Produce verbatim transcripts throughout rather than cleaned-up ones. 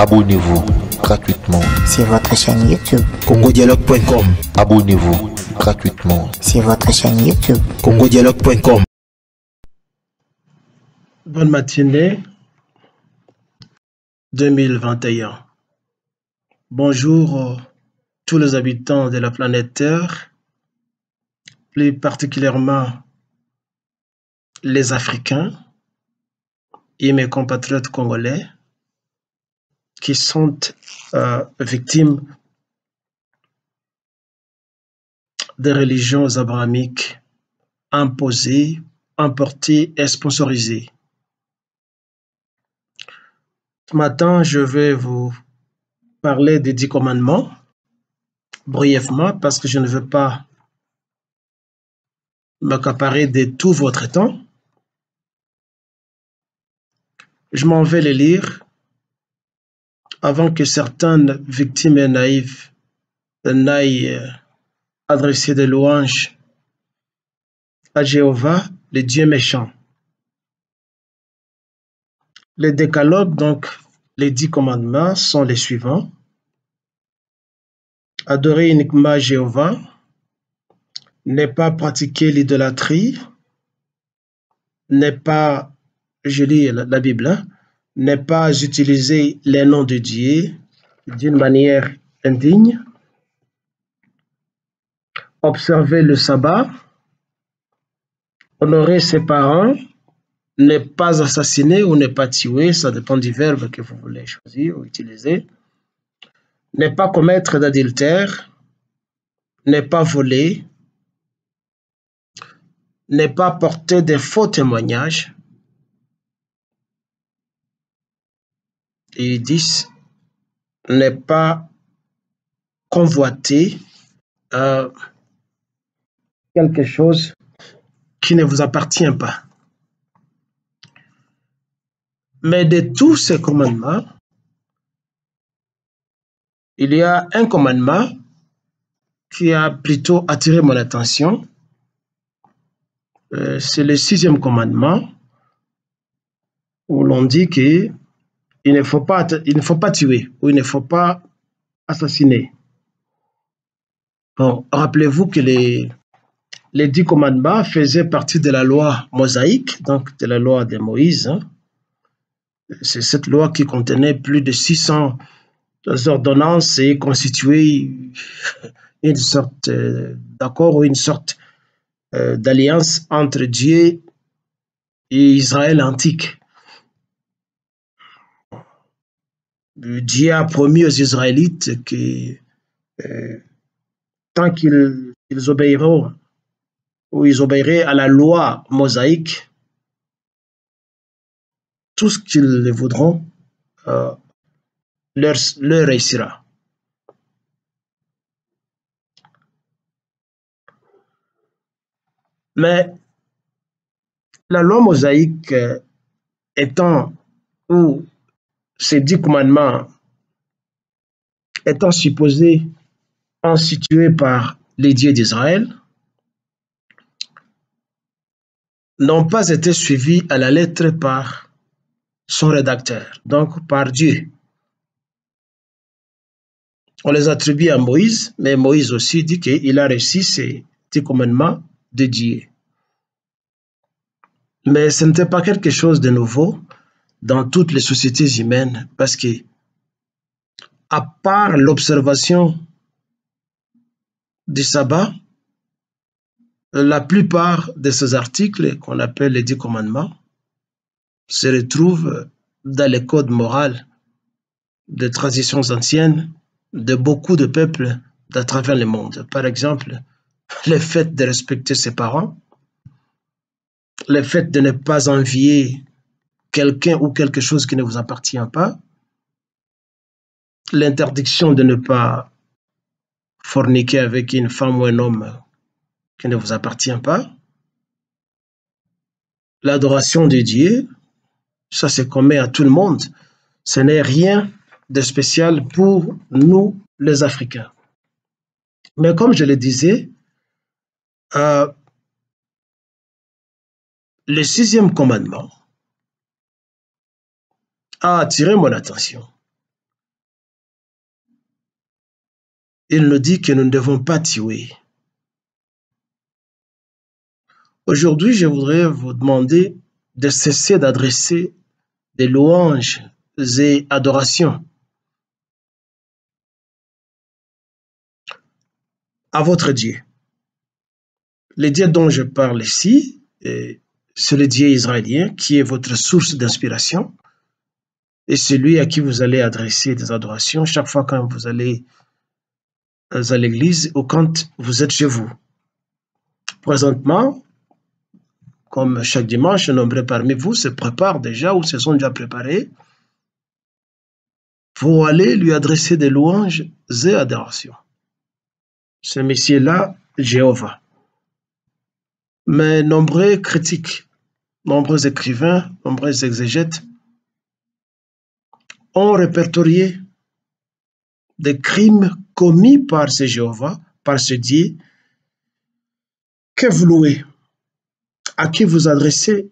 Abonnez-vous gratuitement sur votre chaîne YouTube Congo Dialogue point com. Abonnez-vous gratuitement sur votre chaîne YouTube Congo Dialogue point com. Bonne matinée deux mille vingt et un. Bonjour tous les habitants de la planète Terre, plus particulièrement les Africains et mes compatriotes congolais qui sont euh, victimes des religions abrahamiques imposées, importées et sponsorisées. Ce matin, je vais vous parler des dix commandements, brièvement, parce que je ne veux pas m'accaparer de tout votre temps. Je m'en vais les lire avant que certaines victimes et naïves n'aillent adresser des louanges à Jéhovah, le Dieu méchant. Les décalogues, donc les dix commandements, sont les suivants. Adorer uniquement Jéhovah, ne pas pratiquer l'idolâtrie, ne pas, je lis la Bible, hein, ne pas utiliser les noms de Dieu d'une manière indigne, observer le sabbat, honorer ses parents, ne pas assassiner ou ne pas tuer, ça dépend du verbe que vous voulez choisir ou utiliser, ne pas commettre d'adultère, ne pas voler, ne pas porter de faux témoignages. Et dix, ne pas convoiter euh, quelque chose qui ne vous appartient pas. Mais de tous ces commandements, il y a un commandement qui a plutôt attiré mon attention. Euh, C'est le sixième commandement où l'on dit que Il ne faut pas, il ne faut pas tuer ou il ne faut pas assassiner. Bon, rappelez-vous que les, les dix commandements faisaient partie de la loi mosaïque, donc de la loi de Moïse. Hein. C'est cette loi qui contenait plus de six cents ordonnances et constituait une sorte d'accord ou une sorte d'alliance entre Dieu et Israël antique. Dieu a promis aux Israélites que euh, tant qu'ils ils obéiront ou ils obéiraient à la loi mosaïque, tout ce qu'ils voudront euh, leur, leur réussira. Mais la loi mosaïque euh, étant ou ces dix commandements étant supposés institués par les dieux d'Israël, n'ont pas été suivis à la lettre par son rédacteur, donc par Dieu. On les attribue à Moïse, mais Moïse aussi dit qu'il a reçu ces dix commandements de Dieu. Mais ce n'était pas quelque chose de nouveau dans toutes les sociétés humaines, parce que, à part l'observation du sabbat, la plupart de ces articles qu'on appelle les dix commandements se retrouvent dans les codes moraux des traditions anciennes de beaucoup de peuples à travers le monde. Par exemple, le fait de respecter ses parents, le fait de ne pas envier quelqu'un ou quelque chose qui ne vous appartient pas, l'interdiction de ne pas forniquer avec une femme ou un homme qui ne vous appartient pas, l'adoration de Dieu, ça se commet à tout le monde. Ce n'est rien de spécial pour nous, les Africains. Mais comme je le disais, euh, le sixième commandement a attiré mon attention Il nous dit que nous ne devons pas tuer. Aujourd'hui, je voudrais vous demander de cesser d'adresser des louanges et adorations à votre Dieu. Le Dieu dont je parle ici, c'est le Dieu israélien qui est votre source d'inspiration et celui à qui vous allez adresser des adorations chaque fois quand vous allez à l'église ou quand vous êtes chez vous. Présentement, comme chaque dimanche, un nombre parmi vous se prépare déjà ou se sont déjà préparés pour aller lui adresser des louanges et adorations. Ce Messie-là, Jéhovah. Mais nombreux critiques, nombreux écrivains, nombreux exégètes ont répertorié des crimes commis par ce Jéhovah, par ce Dieu que vous louez, à qui vous adressez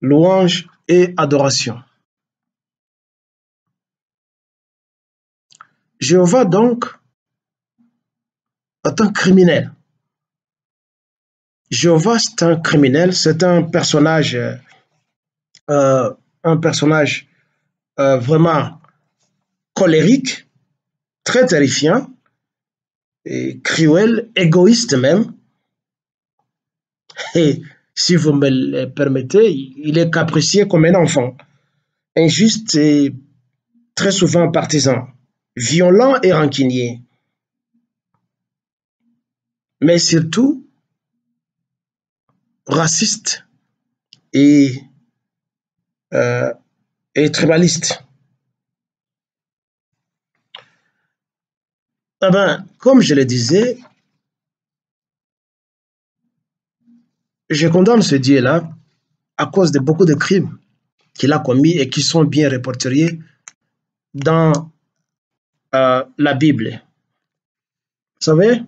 louange et adoration. Jéhovah donc est un criminel. Jéhovah c'est un criminel, c'est un personnage, euh, un personnage euh, vraiment colérique, très terrifiant, et cruel, égoïste même. Et si vous me le permettez, il est capricieux comme un enfant, injuste et très souvent partisan, violent et rancunier. Mais surtout, raciste et, euh, et tribaliste. Eh ben, comme je le disais, je condamne ce Dieu-là à cause de beaucoup de crimes qu'il a commis et qui sont bien répertoriés dans euh, la Bible. Vous savez,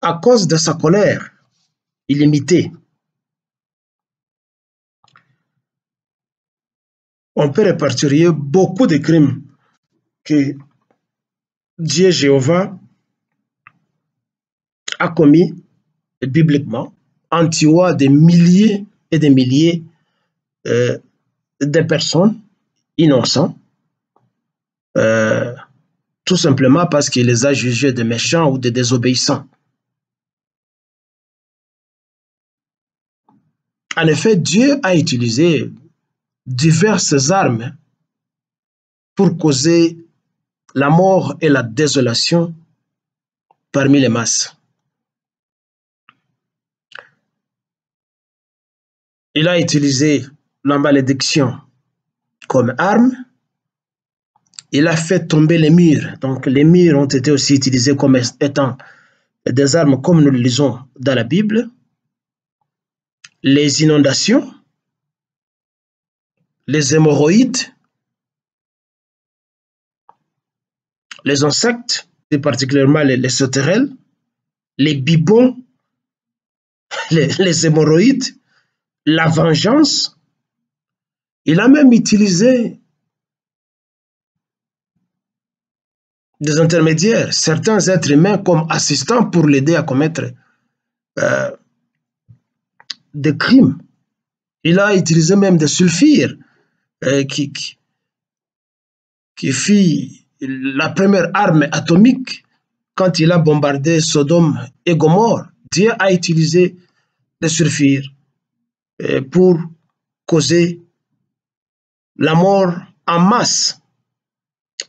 à cause de sa colère illimitée, on peut répertorier beaucoup de crimes que Dieu Jéhovah a commis bibliquement, en tuant des milliers et des milliers euh, de personnes innocentes, euh, tout simplement parce qu'il les a jugés de méchants ou de désobéissants. En effet, Dieu a utilisé diverses armes pour causer la mort et la désolation parmi les masses. Il a utilisé la malédiction comme arme. Il a fait tomber les murs. Donc les murs ont été aussi utilisés comme étant des armes comme nous le lisons dans la Bible. Les inondations, les hémorroïdes, les insectes, et particulièrement les, les sauterelles, les bibons, les, les hémorroïdes, la vengeance. Il a même utilisé des intermédiaires, certains êtres humains comme assistants pour l'aider à commettre euh, des crimes. Il a utilisé même des sulfures euh, qui, qui, qui fit la première arme atomique quand il a bombardé Sodome et Gomorrhe. Dieu a utilisé des sulfures pour causer la mort en masse.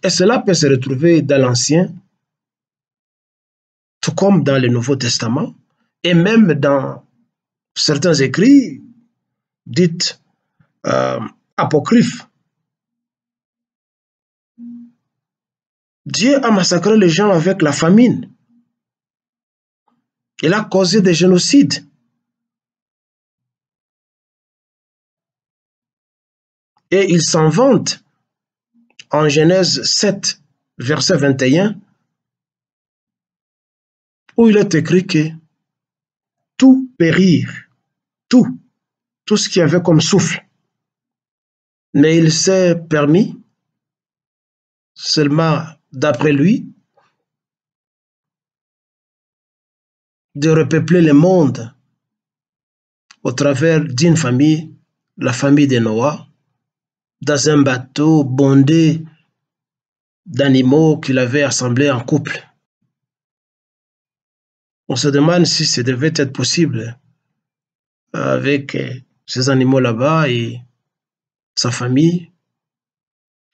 Et cela peut se retrouver dans l'Ancien, tout comme dans le Nouveau Testament, et même dans certains écrits dits euh, apocryphes. Dieu a massacré les gens avec la famine. Il a causé des génocides. Et il s'en vante en Genèse sept, verset vingt et un, où il est écrit que tout périr, tout, tout ce qu'il y avait comme souffle. Mais il s'est permis seulement d'après lui, de repeupler le monde au travers d'une famille, la famille de Noah, dans un bateau bondé d'animaux qu'il avait assemblés en couple. On se demande si ça devait être possible avec ces animaux là-bas et sa famille,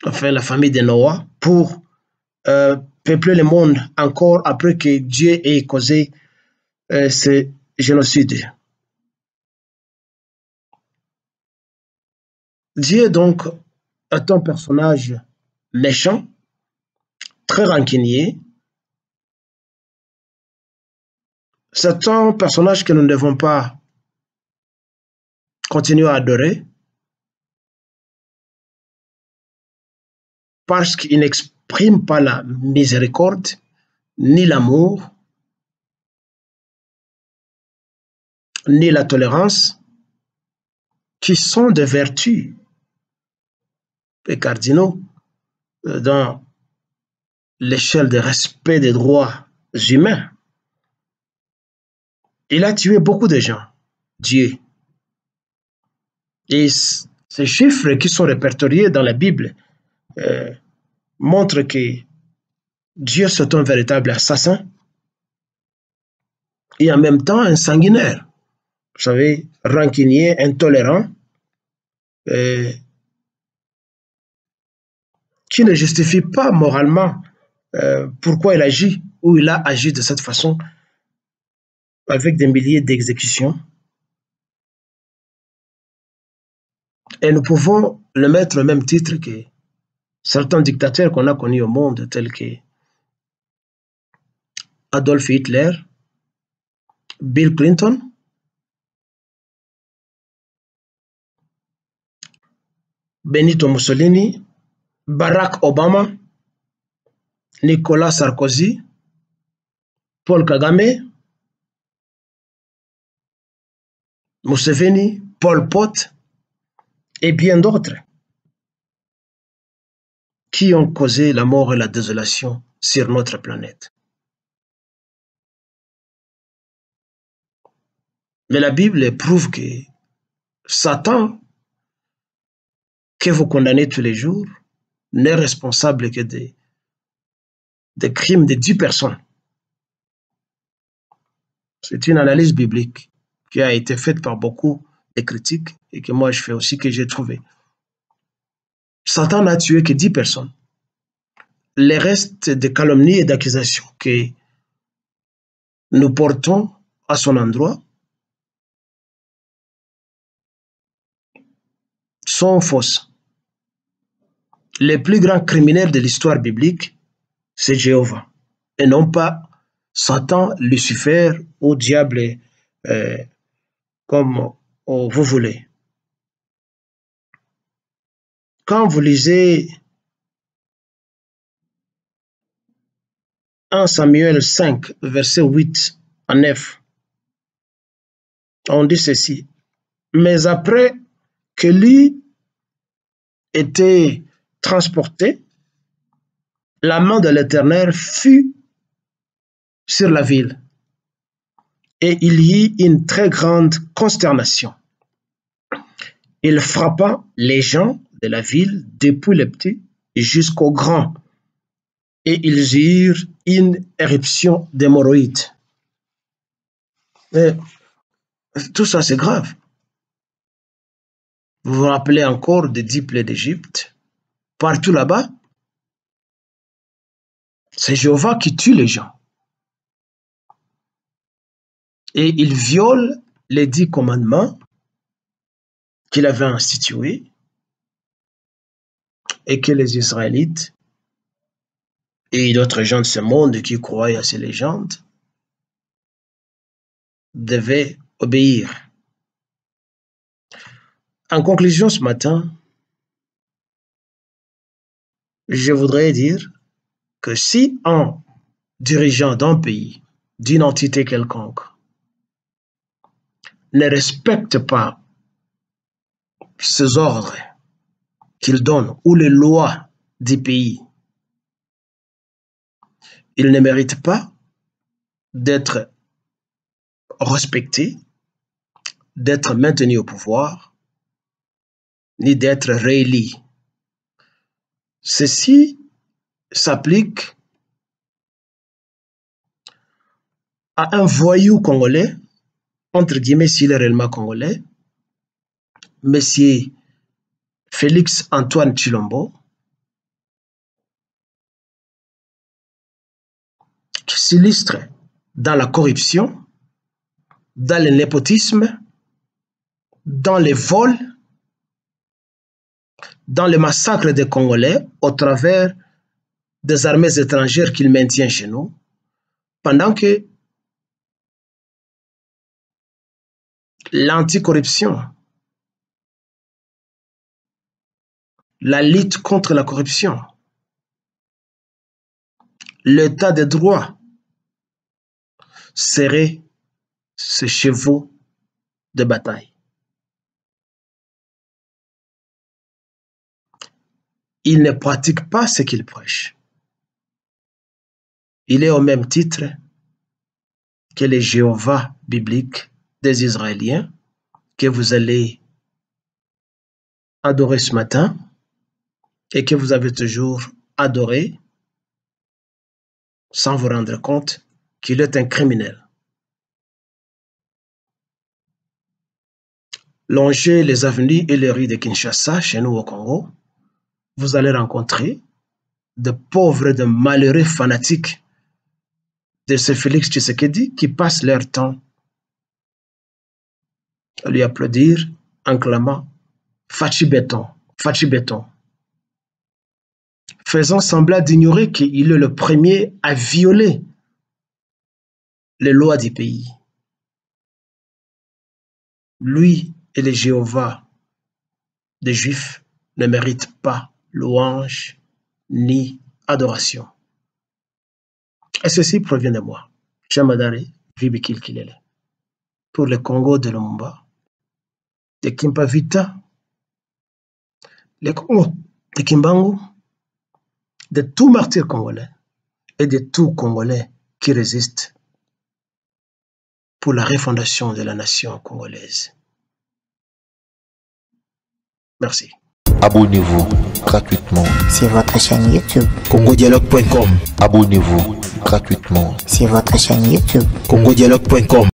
enfin la famille de Noah, pour euh, peupler le monde encore après que Dieu ait causé euh, ce génocide. Dieu donc est un personnage méchant, très rancunier. C'est un personnage que nous ne devons pas continuer à adorer parce qu'il n'exprime pas la miséricorde ni l'amour ni la tolérance qui sont des vertus et cardinaux dans l'échelle de respect des droits humains. Il a tué beaucoup de gens, Dieu. Et ces chiffres qui sont répertoriés dans la Bible euh, montrent que Dieu est un véritable assassin et en même temps un sanguinaire, vous savez, rancunier, intolérant, euh, qui ne justifie pas moralement euh, pourquoi il agit ou il a agi de cette façon avec des milliers d'exécutions. Et nous pouvons le mettre au même titre que certains dictateurs qu'on a connus au monde, tels que Adolf Hitler, Bill Clinton, Benito Mussolini, Barack Obama, Nicolas Sarkozy, Paul Kagame, Museveni, Paul Pot, et bien d'autres qui ont causé la mort et la désolation sur notre planète. Mais la Bible prouve que Satan, que vous condamnez tous les jours, n'est responsable que des, des crimes de dix personnes. C'est une analyse biblique qui a été faite par beaucoup de critiques et que moi je fais aussi, que j'ai trouvé. Satan n'a tué que dix personnes. Les restes de calomnies et d'accusations que nous portons à son endroit sont fausses. Le plus grand criminel de l'histoire biblique, c'est Jéhovah, et non pas Satan, Lucifer ou diable, euh, comme vous voulez. Quand vous lisez un Samuel cinq, verset huit à neuf, on dit ceci: mais après que lui était transporté, la main de l'Éternel fut sur la ville, et il y eut une très grande consternation. Il frappa les gens de la ville, depuis les petits jusqu'aux grands, et ils eurent une éruption d'hémorroïdes. Tout ça, c'est grave. Vous vous rappelez encore des dix plaies d'Égypte? Partout là-bas, c'est Jéhovah qui tue les gens. Et il viole les dix commandements qu'il avait institués et que les Israélites et d'autres gens de ce monde qui croyaient à ces légendes devaient obéir. En conclusion, ce matin, je voudrais dire que si un dirigeant d'un pays, d'une entité quelconque, ne respecte pas ces ordres qu'il donne ou les lois du pays, Ils ne méritent pas d'être respectés, d'être maintenus au pouvoir, ni d'être réélis. Ceci s'applique à un voyou congolais, entre guillemets s'il est réellement congolais, Monsieur Félix Antoine Tshilombo, qui s'illustre dans la corruption, dans le népotisme, dans les vols, dans le massacre des Congolais au travers des armées étrangères qu'il maintient chez nous, pendant que l'anticorruption, la lutte contre la corruption, l'état de droit serait ce chevaux de bataille. Il ne pratique pas ce qu'il prêche. Il est au même titre que les Jéhovah bibliques des Israéliens que vous allez adorer ce matin et que vous avez toujours adoré sans vous rendre compte qu'il est un criminel. Longez les avenues et les rues de Kinshasa, chez nous au Congo, vous allez rencontrer de pauvres, de malheureux fanatiques de ce Félix Tshisekedi qui passent leur temps à lui applaudir en clamant « Fachi béton, Fachi béton ». Faisant semblant d'ignorer qu'il est le premier à violer les lois du pays. Lui et les Jéhovah des Juifs ne méritent pas louange ni adoration. Et ceci provient de moi. Chamadare Vibikil Kilele. Pour le Congo de Lumumba, de Kimpavita, le Congo de Kimbangu, de tout martyr congolais et de tout Congolais qui résiste pour la refondation de la nation congolaise. Merci. Abonnez-vous gratuitement sur votre chaîne YouTube Congo Dialogue point com. Abonnez-vous gratuitement sur votre chaîne YouTube Congo Dialogue point com.